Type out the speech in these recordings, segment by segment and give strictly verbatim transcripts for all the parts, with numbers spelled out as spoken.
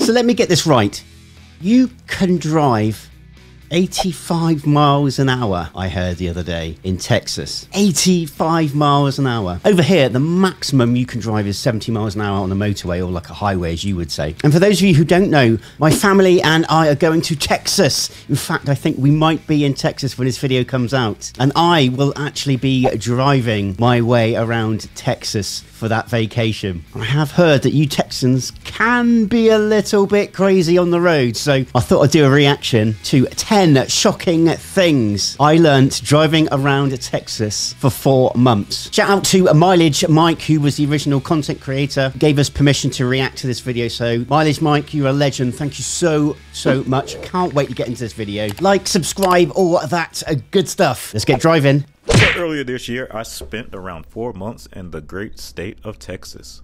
So let me get this right. You can drive eighty-five miles an hour, I heard the other day, in Texas. eighty-five miles an hour. Over here, the maximum you can drive is seventy miles an hour on a motorway, or like a highway, as you would say. And for those of you who don't know, my family and I are going to Texas. In fact, I think we might be in Texas when this video comes out. And I will actually be driving my way around Texas for that vacation. I have heard that you Texans can be a little bit crazy on the road, so I thought I'd do a reaction to ten shocking things I learned driving around Texas for four months. Shout out to Mileage Mike, who was the original content creator, gave us permission to react to this video. So Mileage Mike, you're a legend. Thank you so, so much. I can't wait to get into this video. Like, subscribe, all that good stuff. Let's get driving. Earlier this year, I spent around four months in the great state of Texas.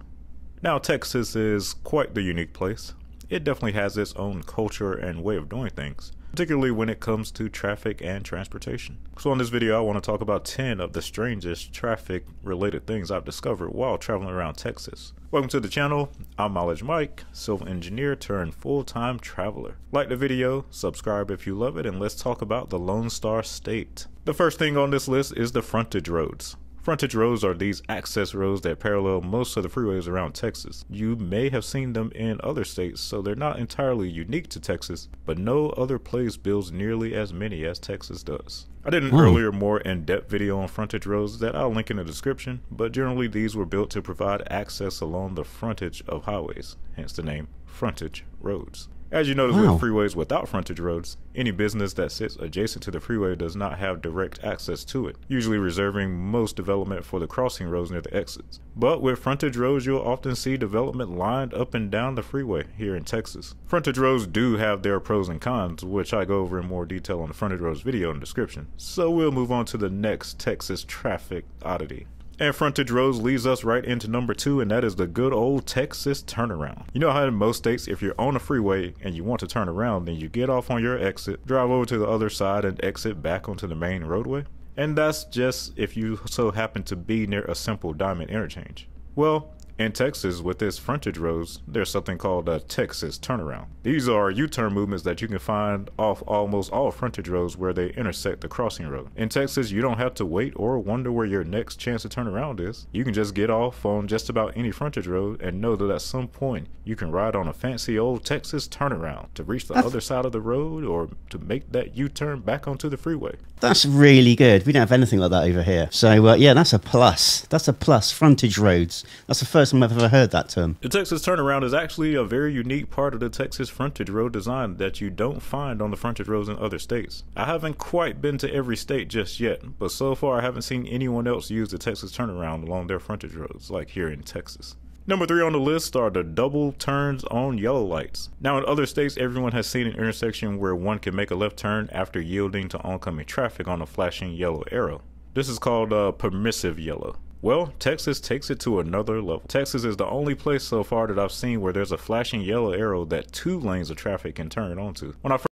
Now, Texas is quite the unique place. It definitely has its own culture and way of doing things, particularly when it comes to traffic and transportation. So in this video, I want to talk about ten of the strangest traffic related things I've discovered while traveling around Texas. Welcome to the channel. I'm Mileage Mike, civil engineer turned full-time traveler. Like the video, subscribe if you love it, and let's talk about the Lone Star State. The first thing on this list is the frontage roads. Frontage roads are these access roads that parallel most of the freeways around Texas. You may have seen them in other states, so they're not entirely unique to Texas, but no other place builds nearly as many as Texas does. I did an Ooh. earlier, more in-depth video on frontage roads that I'll link in the description, but generally these were built to provide access along the frontage of highways, hence the name frontage roads. As you notice wow. with freeways without frontage roads, any business that sits adjacent to the freeway does not have direct access to it, usually reserving most development for the crossing roads near the exits. But with frontage roads, you'll often see development lined up and down the freeway here in Texas. Frontage roads do have their pros and cons, which I go over in more detail on the frontage roads video in the description. So we'll move on to the next Texas traffic oddity. And frontage roads leads us right into number two, and that is the good old Texas turnaround. You know how in most states, if you're on a freeway and you want to turn around, then you get off on your exit, drive over to the other side, and exit back onto the main roadway? And that's just if you so happen to be near a simple diamond interchange. Well, in Texas, with this frontage roads, there's something called a Texas turnaround. These are U-turn movements that you can find off almost all frontage roads where they intersect the crossing road. In Texas, you don't have to wait or wonder where your next chance to turn around is. You can just get off on just about any frontage road and know that at some point you can ride on a fancy old Texas turnaround to reach the That's other side of the road, or to make that U-turn back onto the freeway. That's really good. We don't have anything like that over here. So uh, yeah, that's a plus. That's a plus, frontage roads. That's the first I've ever heard that term. The Texas turnaround is actually a very unique part of the Texas frontage road design that you don't find on the frontage roads in other states. I haven't quite been to every state just yet, but so far I haven't seen anyone else use the Texas turnaround along their frontage roads like here in Texas. Number three on the list are the double turns on yellow lights. Now in other states, everyone has seen an intersection where one can make a left turn after yielding to oncoming traffic on a flashing yellow arrow. This is called a permissive yellow. Well, Texas takes it to another level. Texas is the only place so far that I've seen where there's a flashing yellow arrow that two lanes of traffic can turn onto. When I first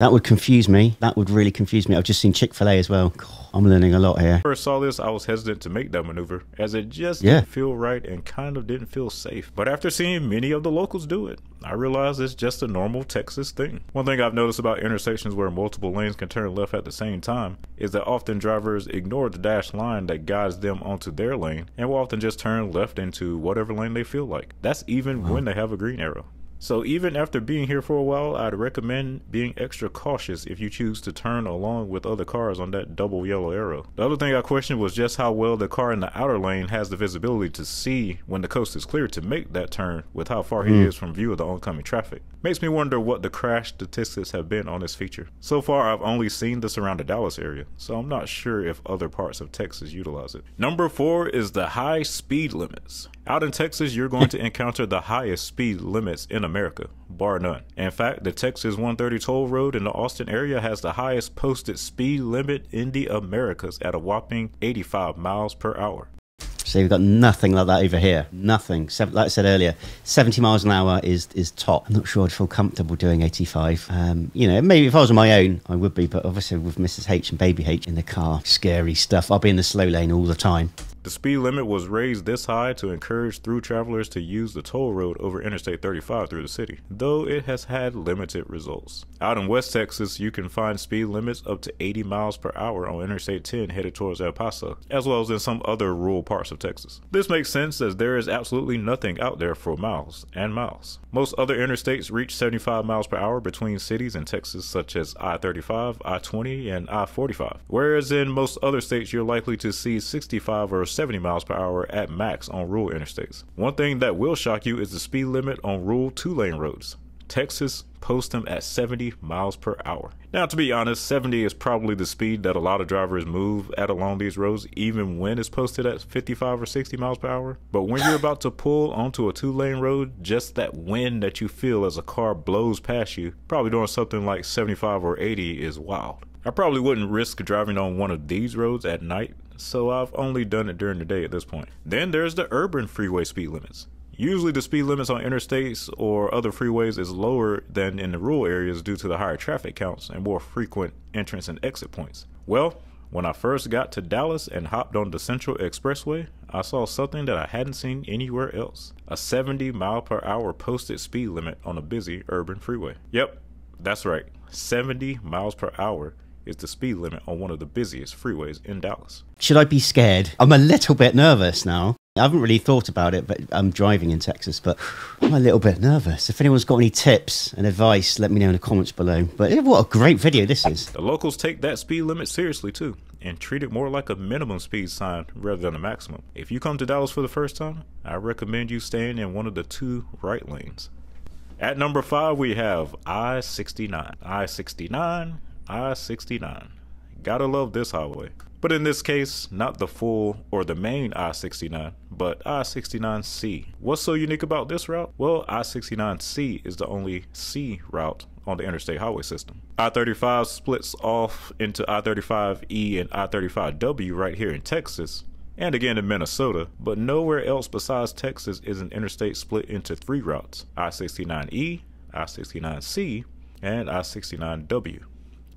That would confuse me. That would really confuse me. I've just seen Chick-fil-A as well. God, I'm learning a lot here. First saw this, I was hesitant to make that maneuver, as it just yeah. didn't feel right and kind of didn't feel safe. But after seeing many of the locals do it, I realized it's just a normal Texas thing. One thing I've noticed about intersections where multiple lanes can turn left at the same time is that often drivers ignore the dashed line that guides them onto their lane and will often just turn left into whatever lane they feel like. That's even wow. when they have a green arrow. So even after being here for a while, I'd recommend being extra cautious if you choose to turn along with other cars on that double yellow arrow. The other thing I questioned was just how well the car in the outer lane has the visibility to see when the coast is clear to make that turn with how far he mm. is from view of the oncoming traffic. Makes me wonder what the crash statistics have been on this feature. So far, I've only seen this around the Dallas area, so I'm not sure if other parts of Texas utilize it. Number four is the high speed limits. Out in Texas, you're going to encounter the highest speed limits in America, bar none. In fact, the Texas one thirty toll road in the Austin area has the highest posted speed limit in the Americas at a whopping eighty-five miles per hour. So we've got nothing like that over here. Nothing. Like I said earlier, seventy miles an hour is is top. I'm not sure I'd feel comfortable doing eighty-five. Um, you know, maybe if I was on my own, I would be, but obviously with Missus H and Baby H in the car, scary stuff. I'll be in the slow lane all the time. The speed limit was raised this high to encourage through travelers to use the toll road over Interstate thirty-five through the city, though it has had limited results. Out in West Texas, you can find speed limits up to eighty miles per hour on Interstate ten headed towards El Paso, as well as in some other rural parts of Texas. This makes sense as there is absolutely nothing out there for miles and miles. Most other interstates reach seventy-five miles per hour between cities in Texas, such as I thirty-five, I twenty, and I forty-five, whereas in most other states you're likely to see sixty-five or seventy miles per hour at max on rural interstates. One thing that will shock you is the speed limit on rural two-lane roads. Texas posts them at seventy miles per hour. Now, to be honest, seventy is probably the speed that a lot of drivers move at along these roads, even when it's posted at fifty-five or sixty miles per hour. But when you're about to pull onto a two-lane road, just that wind that you feel as a car blows past you, probably doing something like seventy-five or eighty, is wild. I probably wouldn't risk driving on one of these roads at night, so I've only done it during the day at this point. Then there's the urban freeway speed limits. Usually the speed limits on interstates or other freeways is lower than in the rural areas due to the higher traffic counts and more frequent entrance and exit points. Well, when I first got to Dallas and hopped on the Central Expressway, I saw something that I hadn't seen anywhere else. A seventy mile per hour posted speed limit on a busy urban freeway. Yep, that's right, seventy miles per hour. Is the speed limit on one of the busiest freeways in Dallas. Should I be scared? I'm a little bit nervous now. I haven't really thought about it, but I'm driving in Texas, but I'm a little bit nervous. If anyone's got any tips and advice, let me know in the comments below. But what a great video this is. The locals take that speed limit seriously too, and treat it more like a minimum speed sign rather than a maximum. If you come to Dallas for the first time, I recommend you staying in one of the two right lanes. At number five, we have I sixty-nine. I sixty-nine. I sixty-nine. Gotta love this highway. But in this case, not the full or the main I sixty-nine, but I sixty-nine C. What's so unique about this route? Well, I sixty-nine C is the only C route on the interstate highway system. I thirty-five splits off into I thirty-five E and I thirty-five W right here in Texas, and again in Minnesota, but nowhere else besides Texas is an interstate split into three routes: I sixty-nine E, I sixty-nine C, and I sixty-nine W.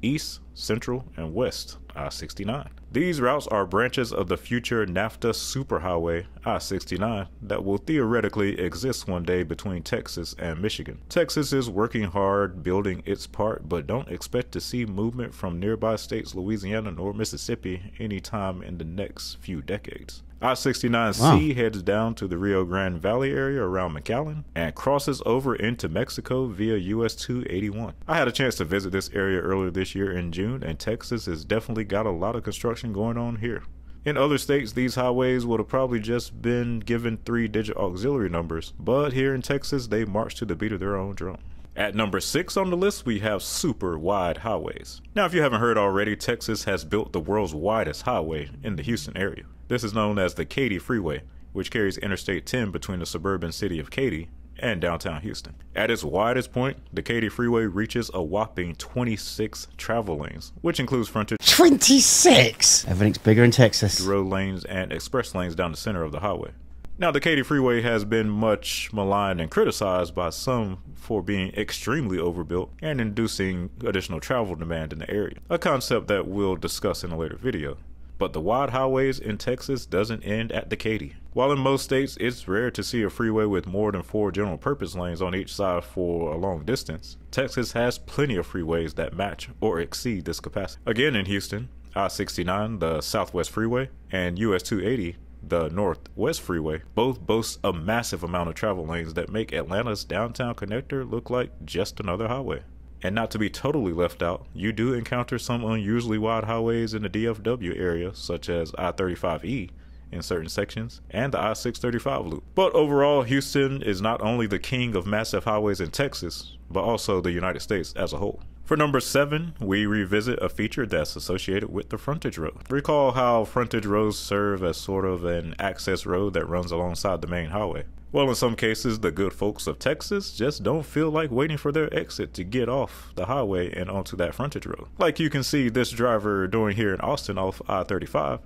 East, Central, and West, I sixty-nine. These routes are branches of the future NAFTA Superhighway, I sixty-nine, that will theoretically exist one day between Texas and Michigan. Texas is working hard building its part, but don't expect to see movement from nearby states Louisiana nor Mississippi anytime in the next few decades. I sixty-nine C wow. heads down to the Rio Grande Valley area around McAllen and crosses over into Mexico via U S two eighty-one. I had a chance to visit this area earlier this year in June, and Texas has definitely got a lot of construction going on here. In other states, these highways would have probably just been given three-digit auxiliary numbers, but here in Texas, they march to the beat of their own drum. At number six on the list, we have super wide highways. Now, if you haven't heard already, Texas has built the world's widest highway in the Houston area. This is known as the Katy Freeway, which carries Interstate ten between the suburban city of Katy and downtown Houston. At its widest point, the Katy Freeway reaches a whopping twenty-six travel lanes, which includes frontage. twenty-six! Everything's bigger in Texas. Road lanes and express lanes down the center of the highway. Now, the Katy Freeway has been much maligned and criticized by some for being extremely overbuilt and inducing additional travel demand in the area, a concept that we'll discuss in a later video. But the wide highways in Texas doesn't end at the Katy. While in most states it's rare to see a freeway with more than four general purpose lanes on each side for a long distance, Texas has plenty of freeways that match or exceed this capacity. Again in Houston, I sixty-nine, the Southwest Freeway, and U S two eighty, the Northwest Freeway, both boast a massive amount of travel lanes that make Atlanta's downtown connector look like just another highway. And not to be totally left out, you do encounter some unusually wide highways in the D F W area, such as I thirty-five E in certain sections, and the I six thirty-five loop. But overall, Houston is not only the king of massive highways in Texas, but also the United States as a whole. For number seven, we revisit a feature that's associated with the frontage road. Recall how frontage roads serve as sort of an access road that runs alongside the main highway. Well, in some cases, the good folks of Texas just don't feel like waiting for their exit to get off the highway and onto that frontage road. Like you can see this driver doing here in Austin off I thirty-five.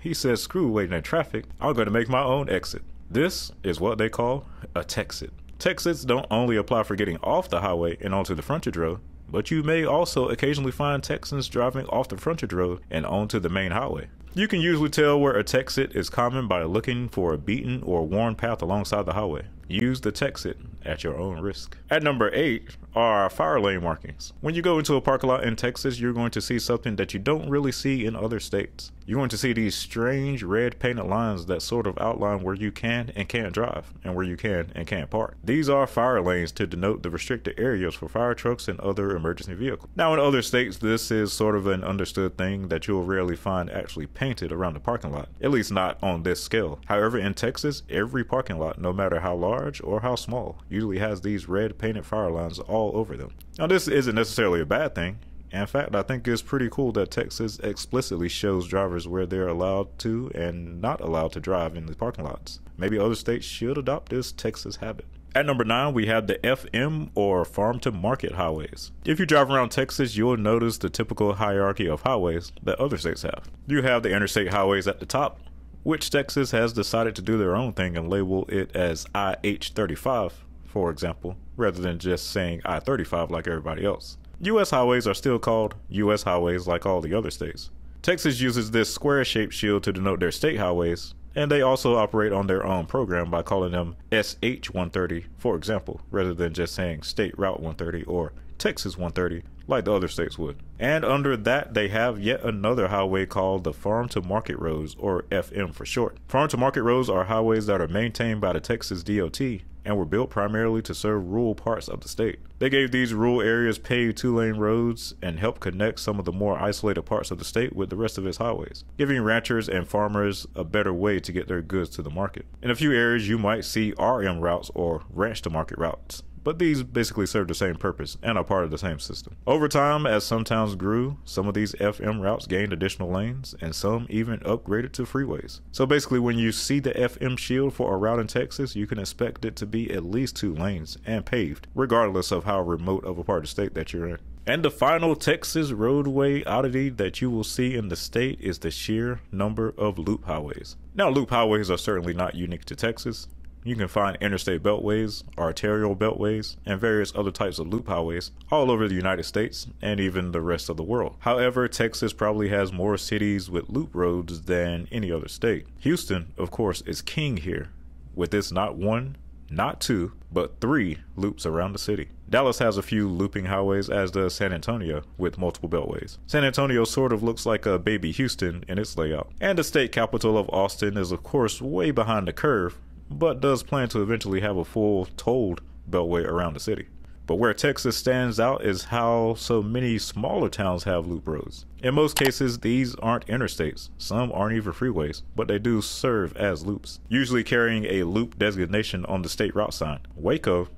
He says, screw waiting in traffic, I'm going to make my own exit. This is what they call a texit. Texits don't only apply for getting off the highway and onto the frontage road, but you may also occasionally find Texans driving off the frontage road and onto the main highway. You can usually tell where a texit is common by looking for a beaten or worn path alongside the highway. Use the texit at your own risk. At number eight are fire lane markings. When you go into a parking lot in Texas, you're going to see something that you don't really see in other states. You're going to see these strange red painted lines that sort of outline where you can and can't drive and where you can and can't park. These are fire lanes to denote the restricted areas for fire trucks and other emergency vehicles. Now in other states, this is sort of an understood thing that you'll rarely find actually painted around the parking lot, at least not on this scale. However, in Texas, every parking lot, no matter how large or how small, usually has these red painted fire lines all over them. Now this isn't necessarily a bad thing. In fact, I think it's pretty cool that Texas explicitly shows drivers where they're allowed to and not allowed to drive in the parking lots. Maybe other states should adopt this Texas habit. At number nine, we have the F M or farm to market highways. If you drive around Texas, you'll notice the typical hierarchy of highways that other states have. You have the interstate highways at the top, which Texas has decided to do their own thing and label it as I H thirty-five, for example, rather than just saying I thirty-five like everybody else. U S highways are still called U S highways like all the other states. Texas uses this square-shaped shield to denote their state highways, and they also operate on their own program by calling them S H one thirty, for example, rather than just saying State Route one thirty or Texas one thirty like the other states would. And under that, they have yet another highway called the Farm to Market Roads, or F M for short. Farm to Market Roads are highways that are maintained by the Texas D O T and were built primarily to serve rural parts of the state. They gave these rural areas paved two-lane roads and helped connect some of the more isolated parts of the state with the rest of its highways, giving ranchers and farmers a better way to get their goods to the market. In a few areas, you might see R M routes or ranch to market routes, but these basically serve the same purpose and are part of the same system. Over time, as some towns grew, some of these F M routes gained additional lanes, and some even upgraded to freeways. So basically, when you see the F M shield for a route in Texas, you can expect it to be at least two lanes and paved, regardless of how remote of a part of the state that you're in. And the final Texas roadway oddity that you will see in the state is the sheer number of loop highways. Now, loop highways are certainly not unique to Texas. You can find interstate beltways, arterial beltways, and various other types of loop highways all over the United States and even the rest of the world. However, Texas probably has more cities with loop roads than any other state. Houston, of course, is king here, with its not one, not two, but three loops around the city. Dallas has a few looping highways, as does San Antonio, with multiple beltways. San Antonio sort of looks like a baby Houston in its layout. And the state capital of Austin is, of course, way behind the curve, but does plan to eventually have a full tolled beltway around the city. But where Texas stands out is how so many smaller towns have loop roads. In most cases, these aren't interstates. Some aren't even freeways, but they do serve as loops, usually carrying a loop designation on the state route sign. Waco,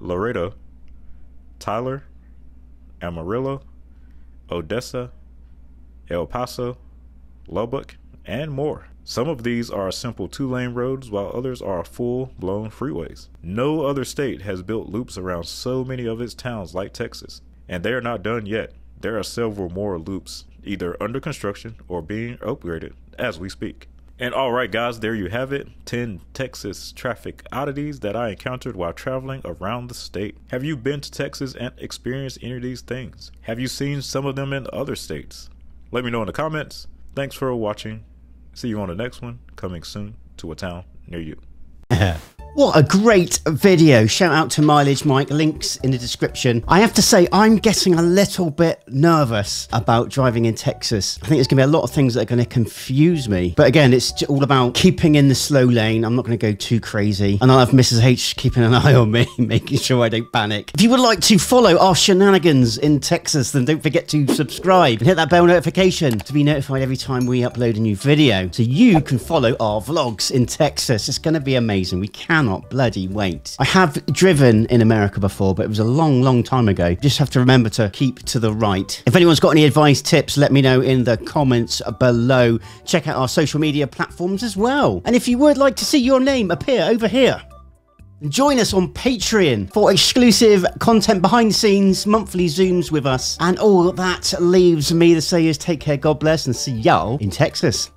Laredo, Tyler, Amarillo, Odessa, El Paso, Lubbock, and more. Some of these are simple two-lane roads, while others are full-blown freeways. No other state has built loops around so many of its towns like Texas, and they are not done yet. There are several more loops, either under construction or being upgraded as we speak. And alright guys, there you have it, ten Texas traffic oddities that I encountered while traveling around the state. Have you been to Texas and experienced any of these things? Have you seen some of them in other states? Let me know in the comments. Thanks for watching. See you on the next one, coming soon to a town near you. What a great video. Shout out to Mileage Mike, links in the description. I have to say, I'm getting a little bit nervous about driving in Texas. I think there's going to be a lot of things that are going to confuse me. But again, it's all about keeping in the slow lane. I'm not going to go too crazy. And I'll have Missus H keeping an eye on me, making sure I don't panic. If you would like to follow our shenanigans in Texas, then don't forget to subscribe and hit that bell notification to be notified every time we upload a new video, so you can follow our vlogs in Texas. It's going to be amazing. We can Cannot bloody wait. I have driven in America before, but it was a long, long time ago. Just have to remember to keep to the right. If anyone's got any advice, tips, let me know in the comments below. Check out our social media platforms as well. And if you would like to see your name appear over here, join us on Patreon for exclusive content, behind the scenes, monthly Zooms with us. And all that leaves me to say is take care, God bless, and see y'all in Texas.